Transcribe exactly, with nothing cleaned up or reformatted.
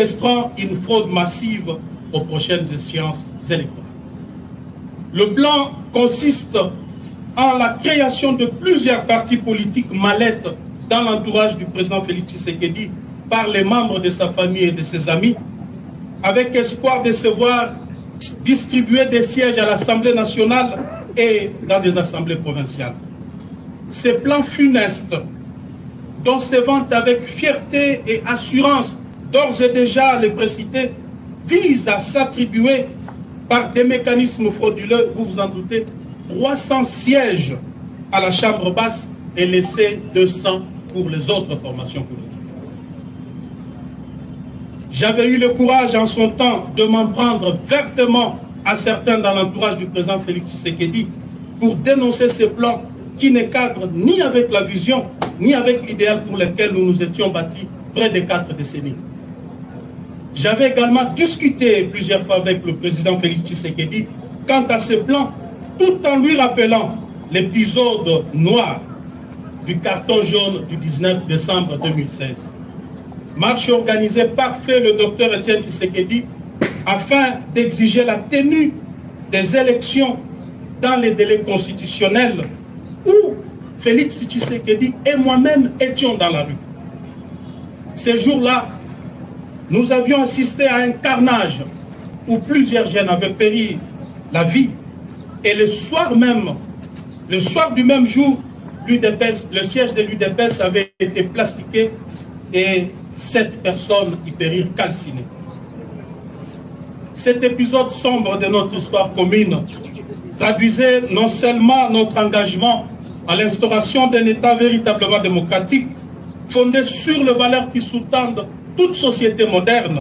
orchestrant une fraude massive aux prochaines échéances électorales. Le plan consiste en la création de plusieurs partis politiques mallettes dans l'entourage du président Félix Tshisekedi par les membres de sa famille et de ses amis, avec espoir de se voir distribuer des sièges à l'Assemblée nationale et dans des assemblées provinciales. Ces plans funestes, dont se vantent avec fierté et assurance d'ores et déjà les précités, vise à s'attribuer par des mécanismes frauduleux, vous vous en doutez, trois cents sièges à la Chambre basse et laisser deux cents pour les autres formations politiques. J'avais eu le courage en son temps de m'en prendre vertement à certains dans l'entourage du président Félix Tshisekedi pour dénoncer ces plans qui ne cadrent ni avec la vision, ni avec l'idéal pour lequel nous nous étions bâtis près de quatre décennies. J'avais également discuté plusieurs fois avec le président Félix Tshisekedi quant à ce plan, tout en lui rappelant l'épisode noir du carton jaune du dix-neuf décembre deux mille seize. Marche organisée par feu le docteur Etienne Tshisekedi afin d'exiger la tenue des élections dans les délais constitutionnels où Félix Tshisekedi et moi-même étions dans la rue. Ces jours-là, nous avions assisté à un carnage où plusieurs jeunes avaient péri la vie. Et le soir même, le soir du même jour, l'U D P S, le siège de l'U D P S avait été plastiqué et sept personnes y périrent calcinées. Cet épisode sombre de notre histoire commune traduisait non seulement notre engagement à l'instauration d'un État véritablement démocratique, fondé sur les valeurs qui sous-tendent toute société moderne,